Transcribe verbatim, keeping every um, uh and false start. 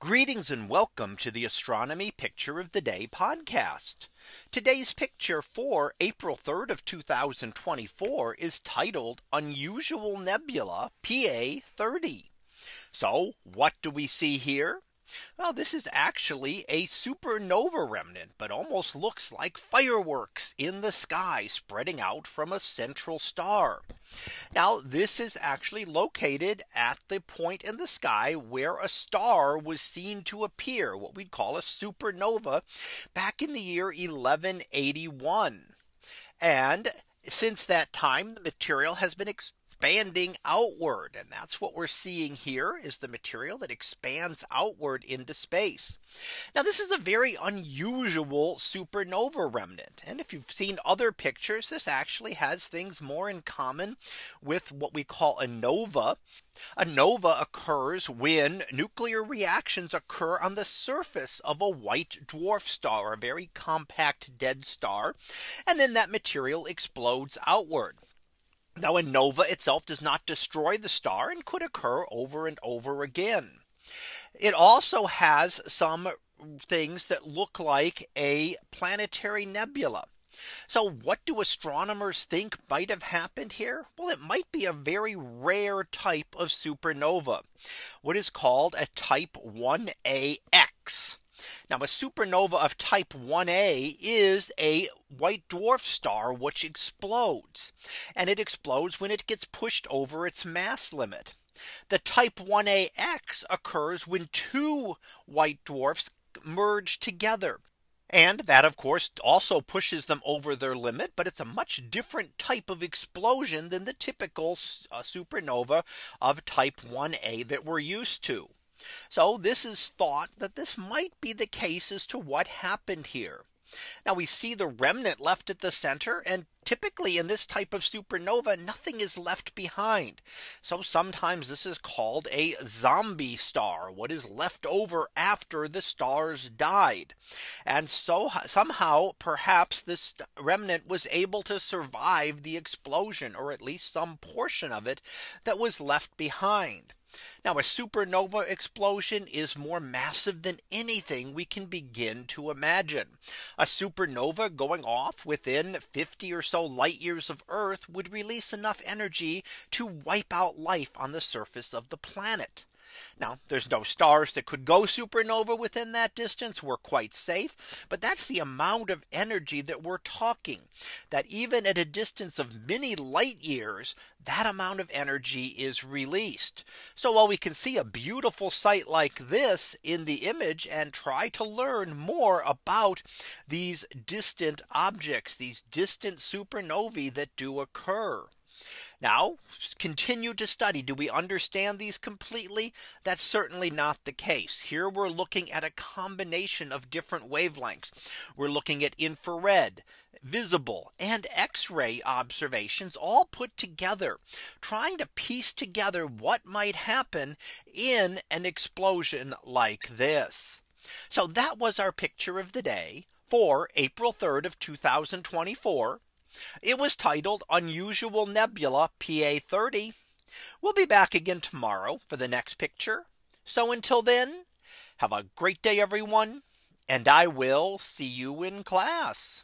Greetings and welcome to the Astronomy Picture of the Day podcast. Today's picture for April third of two thousand twenty-four is titled Unusual Nebula P A thirty. So what do we see here? Well, this is actually a supernova remnant, but almost looks like fireworks in the sky spreading out from a central star. Now, this is actually located at the point in the sky where a star was seen to appear, what we'd call a supernova, back in the year eleven eighty-one. And since that time, the material has been exposed expanding outward. And that's what we're seeing here, is the material that expands outward into space. Now, this is a very unusual supernova remnant. And if you've seen other pictures, this actually has things more in common with what we call a nova. A nova occurs when nuclear reactions occur on the surface of a white dwarf star, a very compact dead star. And then that material explodes outward. Now, a nova itself does not destroy the star and could occur over and over again. It also has some things that look like a planetary nebula. So what do astronomers think might have happened here? Well, it might be a very rare type of supernova, what is called a type one A X. Now, a supernova of type one A is a white dwarf star which explodes, and it explodes when it gets pushed over its mass limit. The type one A X occurs when two white dwarfs merge together. And that, of course, also pushes them over their limit, but it's a much different type of explosion than the typical uh, supernova of type one A that we're used to. So this is thought that this might be the case as to what happened here. Now, we see the remnant left at the center, and typically in this type of supernova, nothing is left behind. So sometimes this is called a zombie star, what is left over after the stars died. And so somehow perhaps this remnant was able to survive the explosion, or at least some portion of it that was left behind. Now, a supernova explosion is more massive than anything we can begin to imagine. A supernova going off within fifty or so light years of Earth would release enough energy to wipe out life on the surface of the planet. Now, there's no stars that could go supernova within that distance. We're quite safe. But that's the amount of energy that we're talking, that even at a distance of many light years, that amount of energy is released. So while we can see a beautiful sight like this in the image and try to learn more about these distant objects, these distant supernovae that do occur. Now, continue to study. Do we understand these completely? That's certainly not the case. Here we're looking at a combination of different wavelengths. We're looking at infrared, visible, and X-ray observations all put together, trying to piece together what might happen in an explosion like this. So that was our picture of the day for April third of two thousand twenty-four. It was titled Unusual Nebula P A thirty. We'll be back again tomorrow for the next picture. So until then, have a great day, everyone, and I will see you in class.